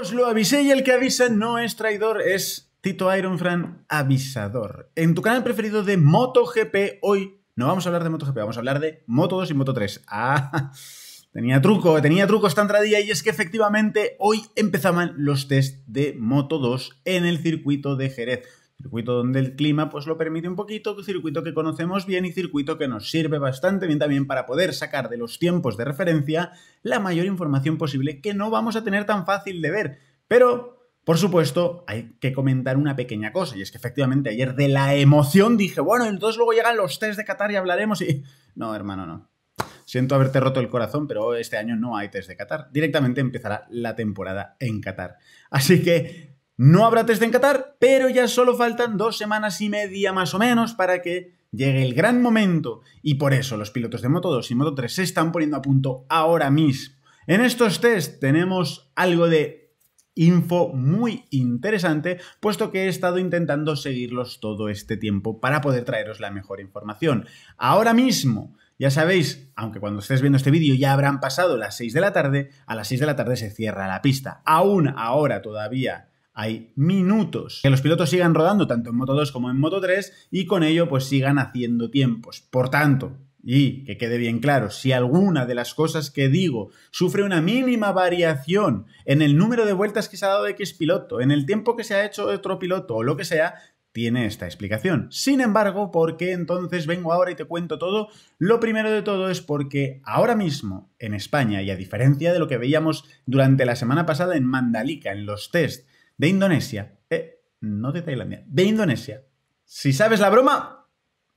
Os lo avisé y el que avisa no es traidor, es Tito Ironfran avisador. En tu canal preferido de MotoGP, hoy no vamos a hablar de MotoGP, vamos a hablar de Moto2 y Moto3. ¡Ah! Tenía truco esta entradilla, y es que efectivamente hoy empezaban los test de Moto2 en el circuito de Jerez. Circuito donde el clima pues lo permite un poquito, circuito que conocemos bien y circuito que nos sirve bastante bien también para poder sacar de los tiempos de referencia la mayor información posible que no vamos a tener tan fácil de ver. Pero, por supuesto, hay que comentar una pequeña cosa, y es que efectivamente ayer de la emoción dije, bueno, entonces luego llegan los test de Qatar y hablaremos y... No, hermano, no. Siento haberte roto el corazón, pero este año no hay test de Qatar. Directamente empezará la temporada en Qatar. Así que... no habrá test en Qatar, pero ya solo faltan 2 semanas y media más o menos para que llegue el gran momento. Y por eso los pilotos de Moto2 y Moto3 se están poniendo a punto ahora mismo. En estos test tenemos algo de info muy interesante, puesto que he estado intentando seguirlos todo este tiempo para poder traeros la mejor información. Ahora mismo... ya sabéis, aunque cuando estés viendo este vídeo ya habrán pasado las 6 de la tarde, a las 6 de la tarde se cierra la pista. Aún ahora todavía hay minutos que los pilotos sigan rodando tanto en Moto2 como en Moto3 y con ello pues sigan haciendo tiempos. Por tanto, y que quede bien claro, si alguna de las cosas que digo sufre una mínima variación en el número de vueltas que se ha dado X piloto, en el tiempo que se ha hecho otro piloto o lo que sea... tiene esta explicación. Sin embargo, ¿por qué entonces vengo ahora y te cuento todo? Lo primero de todo es porque ahora mismo en España, y a diferencia de lo que veíamos durante la semana pasada en Mandalika, en los test de Indonesia, no de Tailandia, de Indonesia, si sabes la broma,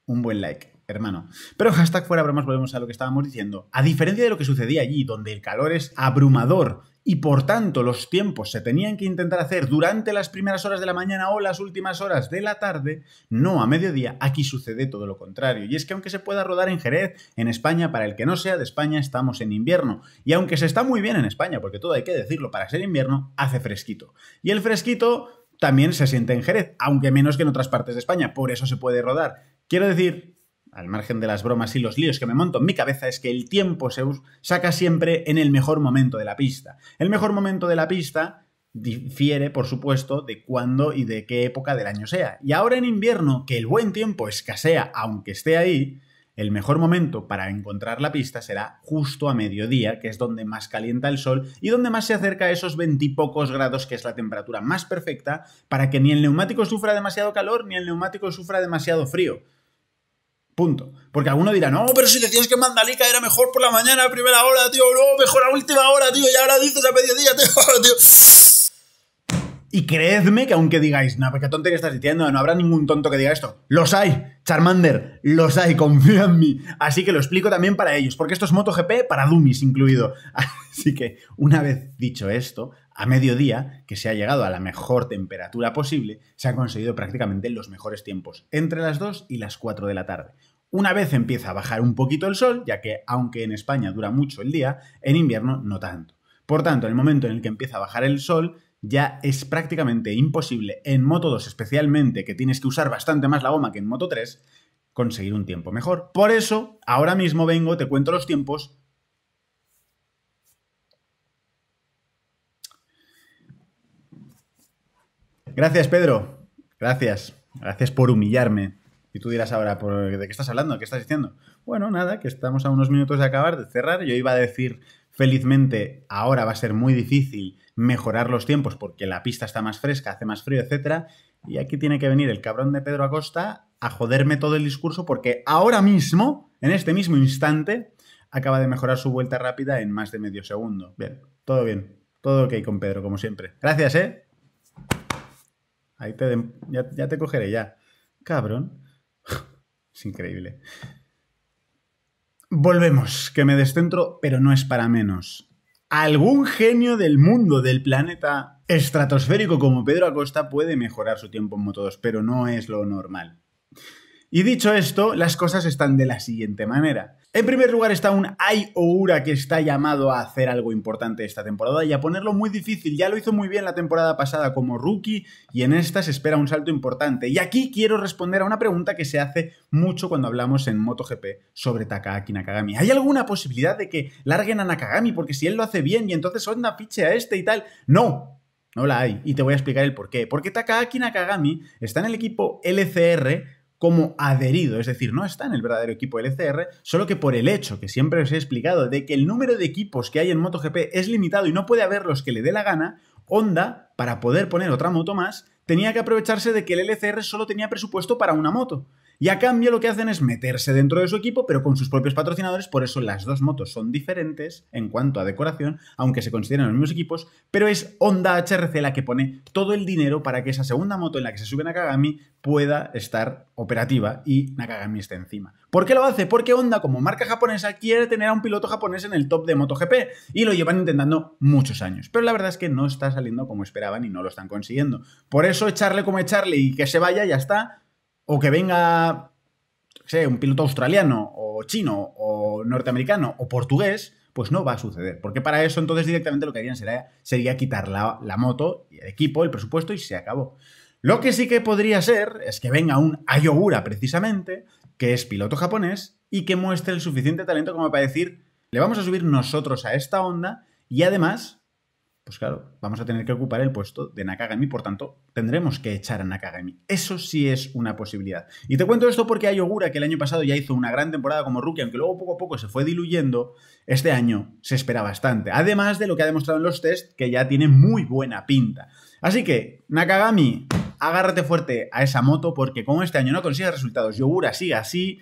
un buen like, hermano. Pero hashtag fuera bromas, volvemos a lo que estábamos diciendo. A diferencia de lo que sucedía allí, donde el calor es abrumador y por tanto los tiempos se tenían que intentar hacer durante las primeras horas de la mañana o las últimas horas de la tarde, no a mediodía, aquí sucede todo lo contrario. Y es que aunque se pueda rodar en Jerez, en España, para el que no sea de España, estamos en invierno. Y aunque se está muy bien en España, porque todo hay que decirlo, para ser invierno, hace fresquito. Y el fresquito también se siente en Jerez, aunque menos que en otras partes de España, por eso se puede rodar. Quiero decir... al margen de las bromas y los líos que me monto en mi cabeza, es que el tiempo se saca siempre en el mejor momento de la pista. El mejor momento de la pista difiere, por supuesto, de cuándo y de qué época del año sea. Y ahora en invierno, que el buen tiempo escasea aunque esté ahí, el mejor momento para encontrar la pista será justo a mediodía, que es donde más calienta el sol y donde más se acerca a esos 20 y pocos grados, que es la temperatura más perfecta para que ni el neumático sufra demasiado calor ni el neumático sufra demasiado frío. Punto. Porque alguno dirá, no, pero si decías que Mandalika era mejor por la mañana a primera hora, tío, no, mejor a última hora, tío, y ahora dices a mediodía, tío. Y creedme que aunque digáis, no, porque tontería estás diciendo, no habrá ningún tonto que diga esto. Los hay, Charmander, los hay, confía en mí. Así que lo explico también para ellos, porque esto es MotoGP para dummies incluido. Así que, una vez dicho esto, a mediodía, que se ha llegado a la mejor temperatura posible, se han conseguido prácticamente los mejores tiempos, entre las 2 y las 4 de la tarde. Una vez empieza a bajar un poquito el sol, ya que aunque en España dura mucho el día, en invierno no tanto. Por tanto, en el momento en el que empieza a bajar el sol, ya es prácticamente imposible, en Moto2 especialmente, que tienes que usar bastante más la goma que en Moto3, conseguir un tiempo mejor. Por eso, ahora mismo vengo, te cuento los tiempos. Gracias, Pedro. Gracias. Gracias por humillarme. Y tú dirás ahora, ¿de qué estás hablando? ¿Qué estás diciendo? Bueno, nada, que estamos a unos minutos de acabar, de cerrar. Yo iba a decir, felizmente, ahora va a ser muy difícil mejorar los tiempos porque la pista está más fresca, hace más frío, etc. Y aquí tiene que venir el cabrón de Pedro Acosta a joderme todo el discurso porque ahora mismo, en este mismo instante, acaba de mejorar su vuelta rápida en más de medio segundo. Bien. Todo ok con Pedro, como siempre. Gracias, ¿eh? Ahí ya te cogeré, ya. Cabrón. Es increíble. Volvemos, que me descentro, pero no es para menos. Algún genio del mundo, del planeta estratosférico como Pedro Acosta, puede mejorar su tiempo en Moto2, pero no es lo normal. Y dicho esto, las cosas están de la siguiente manera. En primer lugar está un Ai Ogura que está llamado a hacer algo importante esta temporada y a ponerlo muy difícil. Ya lo hizo muy bien la temporada pasada como rookie y en esta se espera un salto importante. Y aquí quiero responder a una pregunta que se hace mucho cuando hablamos en MotoGP sobre Takaaki Nakagami. ¿Hay alguna posibilidad de que larguen a Nakagami porque si él lo hace bien y entonces Honda fiche a este y tal? No, No la hay, y te voy a explicar el por qué. Porque Takaaki Nakagami está en el equipo LCR como adherido, es decir, no está en el verdadero equipo LCR, solo que por el hecho que siempre os he explicado de que el número de equipos que hay en MotoGP es limitado y no puede haber los que le dé la gana, Honda, para poder poner otra moto más, tenía que aprovecharse de que el LCR solo tenía presupuesto para una moto. Y a cambio lo que hacen es meterse dentro de su equipo, pero con sus propios patrocinadores. Por eso las dos motos son diferentes en cuanto a decoración, aunque se consideran los mismos equipos, pero es Honda HRC la que pone todo el dinero para que esa segunda moto en la que se sube Nakagami pueda estar operativa y Nakagami esté encima. ¿Por qué lo hace? Porque Honda, como marca japonesa, quiere tener a un piloto japonés en el top de MotoGP y lo llevan intentando muchos años. Pero la verdad es que no está saliendo como esperaban y no lo están consiguiendo. Por eso echarle como echarle y que se vaya, ya está. O que venga, no sé, un piloto australiano, o chino, o norteamericano, o portugués, pues no va a suceder. Porque para eso entonces directamente lo que harían sería quitar la moto, el equipo, el presupuesto y se acabó. Lo que sí que podría ser es que venga un Ai Ogura, precisamente, que es piloto japonés y que muestre el suficiente talento como para decir, le vamos a subir nosotros a esta Honda y además, pues claro, vamos a tener que ocupar el puesto de Nakagami, por tanto, tendremos que echar a Nakagami. Eso sí es una posibilidad. Y te cuento esto porque Ai Ogura, que el año pasado ya hizo una gran temporada como rookie, aunque luego poco a poco se fue diluyendo, este año se espera bastante. Además de lo que ha demostrado en los tests, que ya tiene muy buena pinta. Así que, Nakagami, agárrate fuerte a esa moto, porque como este año no consigues resultados y Ogura sigue así,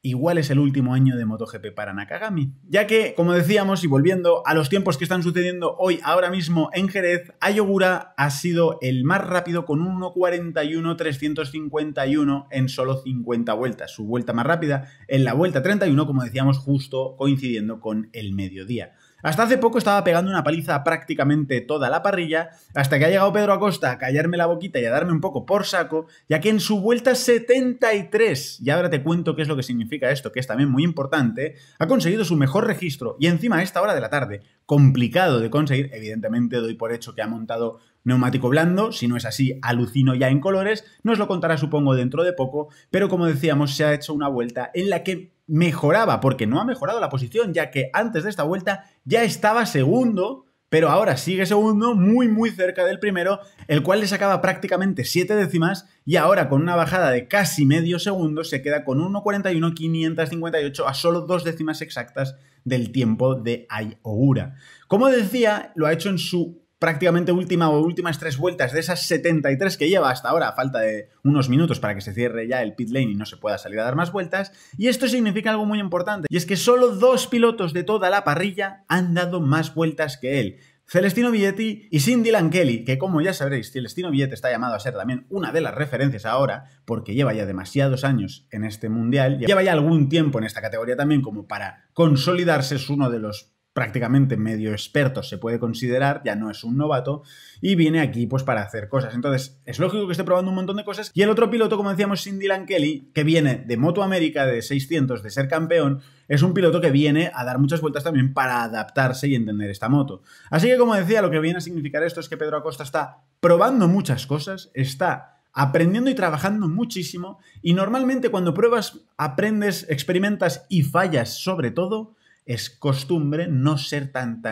igual es el último año de MotoGP para Nakagami, ya que, como decíamos, y volviendo a los tiempos que están sucediendo hoy, ahora mismo en Jerez, Ai Ogura ha sido el más rápido con 1:41.351 en solo 50 vueltas. Su vuelta más rápida en la vuelta 31, como decíamos, justo coincidiendo con el mediodía. Hasta hace poco estaba pegando una paliza a prácticamente toda la parrilla, hasta que ha llegado Pedro Acosta a callarme la boquita y a darme un poco por saco, ya que en su vuelta 73, y ahora te cuento qué es lo que significa esto, que es también muy importante, ha conseguido su mejor registro, y encima a esta hora de la tarde, complicado de conseguir, evidentemente doy por hecho que ha montado neumático blando, si no es así, alucino ya en colores, nos lo contará supongo dentro de poco, pero como decíamos, se ha hecho una vuelta en la que mejoraba, porque no ha mejorado la posición, ya que antes de esta vuelta ya estaba segundo, pero ahora sigue segundo, muy muy cerca del primero, el cual le sacaba prácticamente 7 décimas, y ahora con una bajada de casi medio segundo se queda con 1:41.558 a solo 2 décimas exactas del tiempo de Ai Ogura. Como decía, lo ha hecho en su prácticamente últimas 3 vueltas de esas 73 que lleva hasta ahora, a falta de unos minutos para que se cierre ya el pit lane y no se pueda salir a dar más vueltas, y esto significa algo muy importante, y es que solo 2 pilotos de toda la parrilla han dado más vueltas que él, Celestino Vietti y Sean Dylan Kelly, que como ya sabréis, Celestino Vietti está llamado a ser también una de las referencias ahora, porque lleva ya demasiados años en este mundial, lleva ya algún tiempo en esta categoría también como para consolidarse, es uno de los prácticamente medio experto se puede considerar, ya no es un novato, y viene aquí pues para hacer cosas. Entonces, es lógico que esté probando un montón de cosas. Y el otro piloto, como decíamos, Sean Dylan Kelly, que viene de Moto América, de 600, de ser campeón, es un piloto que viene a dar muchas vueltas también para adaptarse y entender esta moto. Así que, como decía, lo que viene a significar esto es que Pedro Acosta está probando muchas cosas, está aprendiendo y trabajando muchísimo, y normalmente cuando pruebas, aprendes, experimentas y fallas sobre todo, es costumbre no ser tan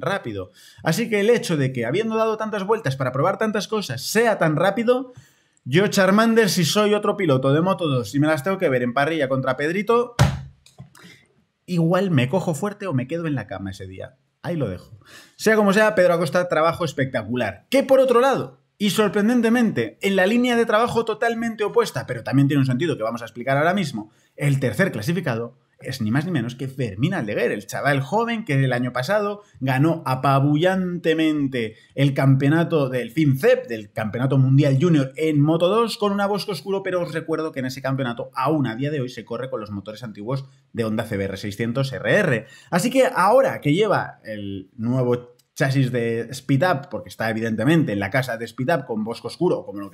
rápido. Así que el hecho de que, habiendo dado tantas vueltas para probar tantas cosas, sea tan rápido, yo, Charmander, si soy otro piloto de Moto2 y me las tengo que ver en parrilla contra Pedrito, igual me cojo fuerte o me quedo en la cama ese día. Ahí lo dejo. Sea como sea, Pedro Acosta, trabajo espectacular. Que por otro lado, y sorprendentemente, en la línea de trabajo totalmente opuesta, pero también tiene un sentido que vamos a explicar ahora mismo, el tercer clasificado es ni más ni menos que Fermín Aldeguer, el chaval joven que el año pasado ganó apabullantemente el campeonato del FinCEP, del campeonato mundial junior en Moto2 con una Boscoscuro, pero os recuerdo que en ese campeonato aún a día de hoy se corre con los motores antiguos de Honda CBR600RR. Así que ahora que lleva el nuevo chasis de Speed Up, porque está evidentemente en la casa de Speed Up con Boscoscuro, como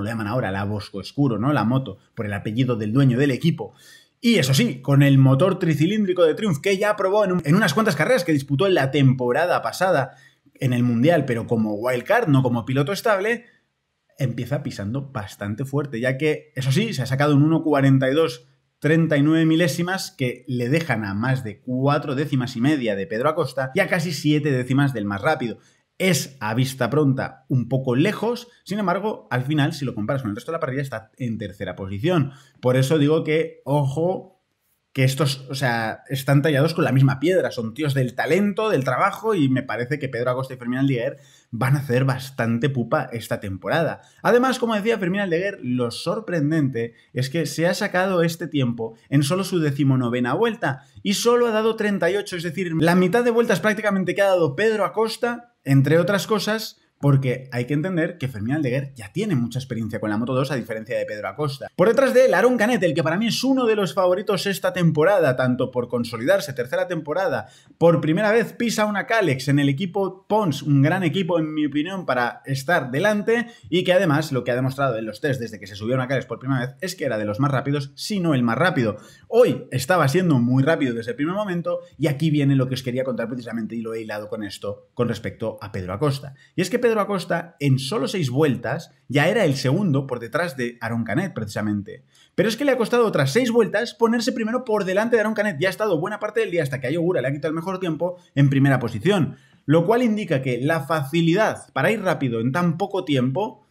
lo llaman ahora, la Boscoscuro, ¿no? La moto, por el apellido del dueño del equipo. Y eso sí, con el motor tricilíndrico de Triumph, que ya probó en unas cuantas carreras que disputó en la temporada pasada en el Mundial, pero como wildcard, no como piloto estable, empieza pisando bastante fuerte, ya que, eso sí, se ha sacado un 1:42.39 milésimas que le dejan a más de 4 décimas y media de Pedro Acosta y a casi 7 décimas del más rápido. es a vista pronta un poco lejos, sin embargo, al final, si lo comparas con el resto de la parrilla, está en tercera posición. Por eso digo que, ojo, que estos, o sea, están tallados con la misma piedra, son tíos del talento, del trabajo, y me parece que Pedro Acosta y Fermín Aldeguer van a hacer bastante pupa esta temporada. Además, como decía Fermín Aldeguer, lo sorprendente es que se ha sacado este tiempo en solo su 19ª vuelta, y solo ha dado 38, es decir, la mitad de vueltas prácticamente que ha dado Pedro Acosta. Entre otras cosas, porque hay que entender que Fermín Aldeguer ya tiene mucha experiencia con la Moto2, a diferencia de Pedro Acosta. Por detrás de él, Aaron Canet, el que para mí es uno de los favoritos esta temporada, tanto por consolidarse, tercera temporada, por primera vez pisa una Kalex en el equipo Pons, un gran equipo en mi opinión para estar delante, y que además lo que ha demostrado en los test desde que se subió una Kalex por primera vez es que era de los más rápidos, si no el más rápido. Hoy estaba siendo muy rápido desde el primer momento, y aquí viene lo que os quería contar precisamente, y lo he hilado con esto con respecto a Pedro Acosta. Y es que Pedro Acosta en solo 6 vueltas ya era el segundo por detrás de Aaron Canet precisamente. Pero es que le ha costado otras 6 vueltas ponerse primero por delante de Aaron Canet. Ya ha estado buena parte del día hasta que Ai Ogura le ha quitado el mejor tiempo en primera posición. Lo cual indica que la facilidad para ir rápido en tan poco tiempo...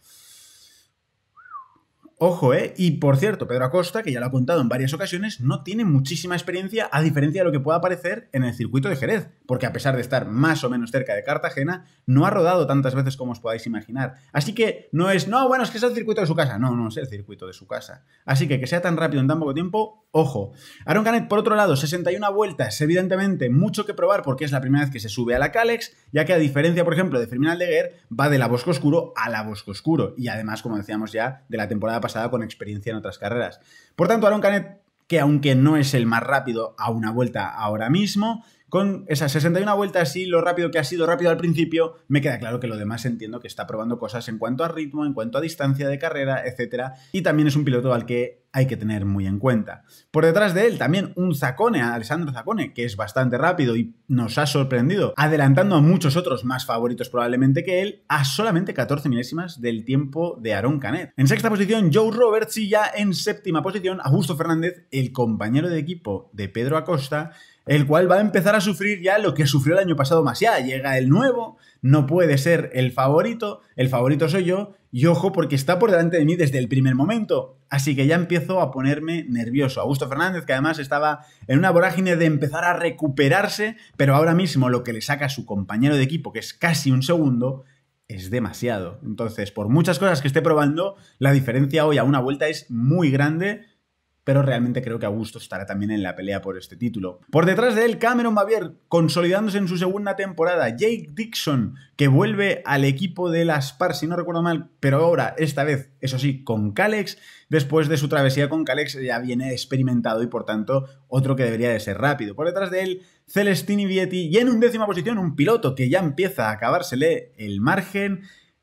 Ojo, ¿eh? Y por cierto, Pedro Acosta, que ya lo ha contado en varias ocasiones, no tiene muchísima experiencia, a diferencia de lo que pueda parecer en el circuito de Jerez, porque a pesar de estar más o menos cerca de Cartagena, no ha rodado tantas veces como os podáis imaginar. Así que no es, no, bueno, es que es el circuito de su casa. No, no es el circuito de su casa. Así que sea tan rápido en tan poco tiempo, ojo. Aaron Canet, por otro lado, 61 vueltas, evidentemente mucho que probar porque es la primera vez que se sube a la Kalex, ya que a diferencia, por ejemplo, de Fermín Aldeguer, va de la Boscoscuro a la Boscoscuro, y además, como decíamos ya, de la temporada pasada, con experiencia en otras carreras. Por tanto, Aaron Canet, que aunque no es el más rápido a una vuelta ahora mismo, con esas 61 vueltas y lo rápido que ha sido rápido al principio, me queda claro que lo demás entiendo que está probando cosas en cuanto a ritmo, en cuanto a distancia de carrera, etcétera, y también es un piloto al que hay que tener muy en cuenta. Por detrás de él también un Zacone, Alessandro Zacone, que es bastante rápido y nos ha sorprendido, adelantando a muchos otros más favoritos probablemente que él, a solamente 14 milésimas del tiempo de Aaron Canet. En sexta posición Joe Roberts, y ya en séptima posición Augusto Fernández, el compañero de equipo de Pedro Acosta, el cual va a empezar a sufrir ya lo que sufrió el año pasado más ya. Llega el nuevo, no puede ser el favorito soy yo, y ojo porque está por delante de mí desde el primer momento. Así que ya empiezo a ponerme nervioso. Augusto Fernández, que además estaba en una vorágine de empezar a recuperarse, pero ahora mismo lo que le saca a su compañero de equipo, que es casi un segundo, es demasiado. Entonces, por muchas cosas que esté probando, la diferencia hoy a una vuelta es muy grande, pero realmente creo que Augusto estará también en la pelea por este título. Por detrás de él, Cameron Bavier, consolidándose en su segunda temporada. Jake Dixon, que vuelve al equipo de las Aspar, si no recuerdo mal, pero ahora, esta vez, eso sí, con Kalex. Después de su travesía con Kalex ya viene experimentado y, por tanto, otro que debería de ser rápido. Por detrás de él, Celestino Vietti, y en undécima posición, un piloto que ya empieza a acabársele el margen,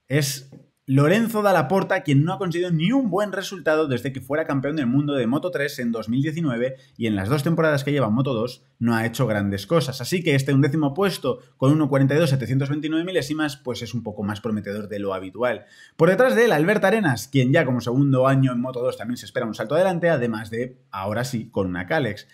es... Lorenzo Dallaporta, quien no ha conseguido ni un buen resultado desde que fuera campeón del mundo de Moto3 en 2019, y en las 2 temporadas que lleva Moto2 no ha hecho grandes cosas. Así que este 11º puesto con 1.42.729 milésimas pues es un poco más prometedor de lo habitual. Por detrás de él, Alberto Arenas, quien ya como segundo año en Moto2 también se espera un salto adelante, además de, ahora sí, con una Kalex.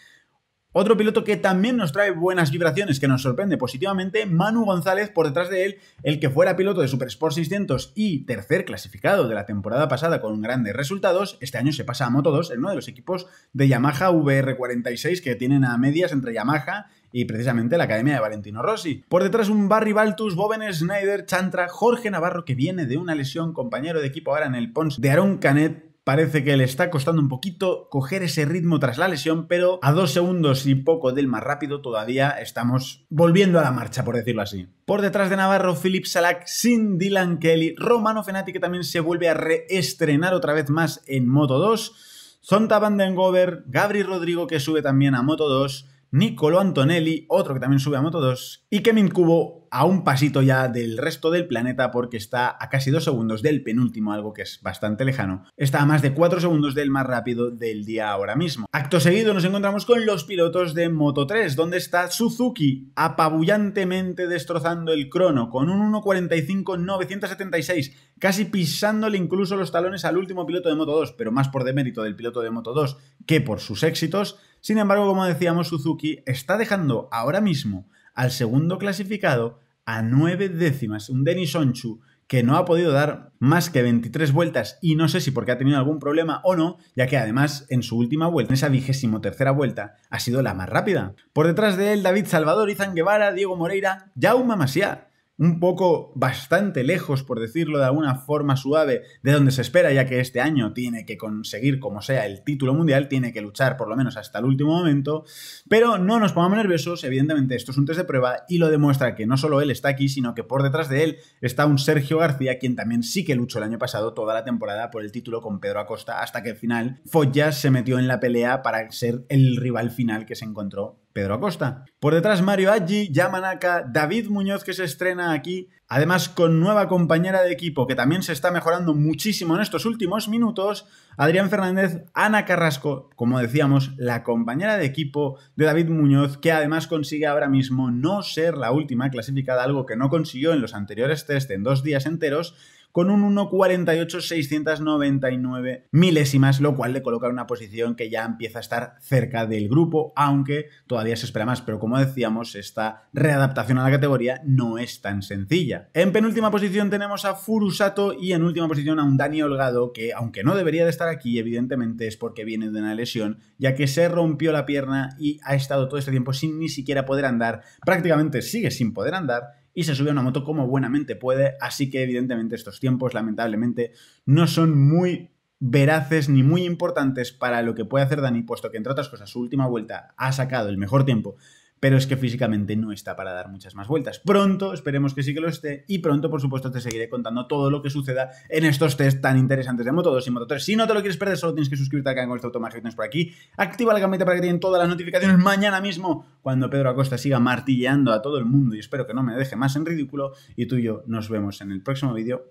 Otro piloto que también nos trae buenas vibraciones, que nos sorprende positivamente, Manu González, por detrás de él, el que fuera piloto de Super Sport 600 y tercer clasificado de la temporada pasada con grandes resultados. Este año se pasa a Moto2, en uno de los equipos de Yamaha VR46 que tienen a medias entre Yamaha y precisamente la academia de Valentino Rossi. Por detrás un Barry Baltus, Boven Schneider, Chantra, Jorge Navarro, que viene de una lesión, compañero de equipo ahora en el Pons de Aaron Canet. Parece que le está costando un poquito coger ese ritmo tras la lesión, pero a 2 segundos y poco del más rápido todavía estamos volviendo a la marcha, por decirlo así. Por detrás de Navarro, Philip Salak, Sean Dylan Kelly, Romano Fenati, que también se vuelve a reestrenar otra vez más en Moto2, Zonta Van Den Gover, Gabri Rodrigo, que sube también a Moto2, Nicolò Antonelli, otro que también sube a Moto2, y Kemin Kubo a un pasito ya del resto del planeta porque está a casi 2 segundos del penúltimo, algo que es bastante lejano. Está a más de 4 segundos del más rápido del día ahora mismo. Acto seguido nos encontramos con los pilotos de Moto3, donde está Suzuki apabullantemente destrozando el crono con un 1.45.976, casi pisándole incluso los talones al último piloto de Moto2, pero más por demérito del piloto de Moto2 que por sus éxitos. Sin embargo, como decíamos, Suzuki está dejando ahora mismo al segundo clasificado a 9 décimas. Un Denis Onchu que no ha podido dar más que 23 vueltas y no sé si porque ha tenido algún problema o no, ya que además en su última vuelta, en esa 23ª vuelta, ha sido la más rápida. Por detrás de él, David Salvador, Izan Guevara, Diego Moreira, Jaume Maciá. Un poco bastante lejos, por decirlo de alguna forma suave, de donde se espera, ya que este año tiene que conseguir, como sea, el título mundial, tiene que luchar por lo menos hasta el último momento, pero no nos pongamos nerviosos, evidentemente esto es un test de prueba y lo demuestra que no solo él está aquí, sino que por detrás de él está un Sergio García, quien también sí que luchó el año pasado toda la temporada por el título con Pedro Acosta, hasta que al final Follas se metió en la pelea para ser el rival final que se encontró Pedro Acosta. Por detrás, Mario Aggi, Yamanaka, David Muñoz, que se estrena aquí, además con nueva compañera de equipo que también se está mejorando muchísimo en estos últimos minutos, Adrián Fernández, Ana Carrasco, como decíamos, la compañera de equipo de David Muñoz, que además consigue ahora mismo no ser la última clasificada, algo que no consiguió en los anteriores test en 2 días enteros, con un 1.48.699 milésimas, lo cual le coloca en una posición que ya empieza a estar cerca del grupo, aunque todavía se espera más. Pero como decíamos, esta readaptación a la categoría no es tan sencilla. En penúltima posición tenemos a Furusato y en última posición a un Dani Holgado, que aunque no debería de estar aquí, evidentemente es porque viene de una lesión, ya que se rompió la pierna y ha estado todo este tiempo sin ni siquiera poder andar, prácticamente sigue sin poder andar, y se sube a una moto como buenamente puede, así que evidentemente estos tiempos lamentablemente no son muy veraces ni muy importantes para lo que puede hacer Dani, puesto que entre otras cosas su última vuelta ha sacado el mejor tiempo, pero es que físicamente no está para dar muchas más vueltas. Pronto, esperemos que sí que lo esté, y pronto, por supuesto, te seguiré contando todo lo que suceda en estos test tan interesantes de Moto2 y Moto3. Si no te lo quieres perder, solo tienes que suscribirte al canal con este automático que tienes por aquí, activa la campanita para que te den todas las notificaciones mañana mismo, cuando Pedro Acosta siga martilleando a todo el mundo, y espero que no me deje más en ridículo, y tú y yo nos vemos en el próximo vídeo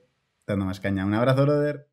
dando más caña. Un abrazo, brother.